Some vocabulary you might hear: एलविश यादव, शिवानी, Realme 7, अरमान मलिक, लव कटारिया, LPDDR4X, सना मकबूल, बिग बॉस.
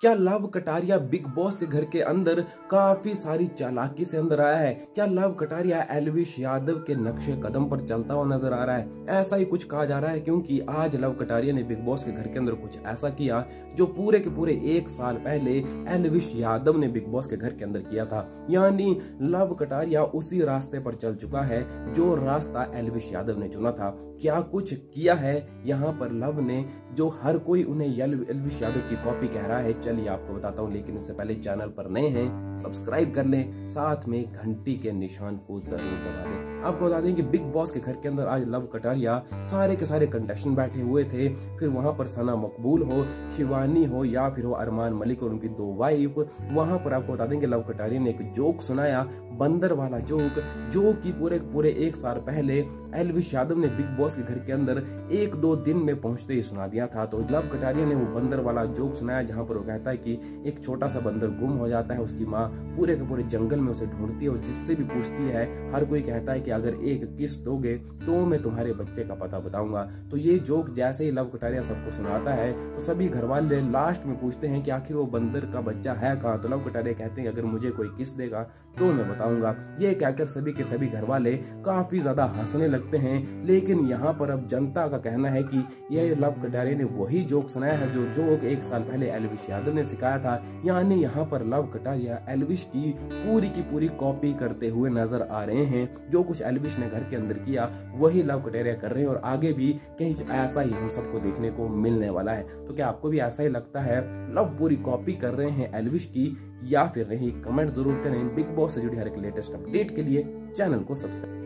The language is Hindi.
क्या लव कटारिया बिग बॉस के घर के अंदर काफी सारी चालाकी से अंदर आया है? क्या लव कटारिया एलविश यादव के नक्शे कदम पर चलता हुआ नजर आ रहा है? ऐसा ही कुछ कहा जा रहा है, क्योंकि आज लव कटारिया ने बिग बॉस के घर के अंदर कुछ ऐसा किया जो पूरे के पूरे एक साल पहले एलविश यादव ने बिग बॉस के घर के अंदर किया था। यानी लव कटारिया उसी रास्ते पर चल चुका है जो रास्ता एलविश यादव ने चुना था। क्या कुछ किया है यहाँ पर लव ने, जो हर कोई उन्हें एलविश यादव की कॉपी कह रहा है। चलिए आपको बताता हूँ, लेकिन इससे पहले चैनल पर नए हैं सब्सक्राइब कर लें, साथ में घंटी के निशान को जरूर दबा दें। आपको बता दें कि बिग बॉस के घर के अंदर आज लव कटारिया सारे के सारे कंटेस्टेंट बैठे हुए थे। फिर वहां पर सना मकबूल हो, शिवानी हो या फिर हो अरमान मलिक और उनकी दो वाइफ। वहां पर आपको बता दें कि लव कटारिया ने एक जोक सुनाया, बंदर वाला जोक, जो कि पूरे एक साल पहले एलविश यादव ने बिग बॉस के घर के अंदर एक दो दिन में पहुंचते ही सुना दिया था। तो लव कटारिया ने वो बंदर वाला जोक सुनाया, जहां पर वो कहता है कि एक छोटा सा बंदर गुम हो जाता है, उसकी माँ पूरे के पूरे जंगल में उसे ढूंढती है और जिससे भी पूछती है हर कोई कहता है कि अगर एक किस दोगे तो मैं तुम्हारे बच्चे का पता बताऊंगा। तो ये जोक जैसे ही लव कटारिया सबको सुनाता है तो सभी घर वाले लास्ट में पूछते हैं कि आखिर वो बंदर का बच्चा है कहाँ? तो लव कटारिया कहते हैं अगर मुझे कोई किस देगा तो मैं बताऊंगा। ये कहकर सभी के सभी घर वाले काफी ज्यादा हंसने लगते हैं। लेकिन यहाँ पर अब जनता का कहना है कि यह लव कटारिया ने वही जोक सुनाया है जो जोक एक साल पहले एलविश यादव ने सिखाया था। यानी यहाँ पर लव कटारिया एलविश की पूरी कॉपी करते हुए नजर आ रहे हैं। जो कुछ एलविश ने घर के अंदर किया वही लव कटारिया कर रहे हैं और आगे भी कहीं ऐसा ही हम सबको देखने को मिलने वाला है। तो क्या आपको भी ऐसा ही लगता है, लव पूरी कॉपी कर रहे हैं एलविश की या फिर नहीं? कमेंट जरूर करें। बिग बॉस से जुड़ी हर एक लेटेस्ट अपडेट के लिए चैनल को सब्सक्राइब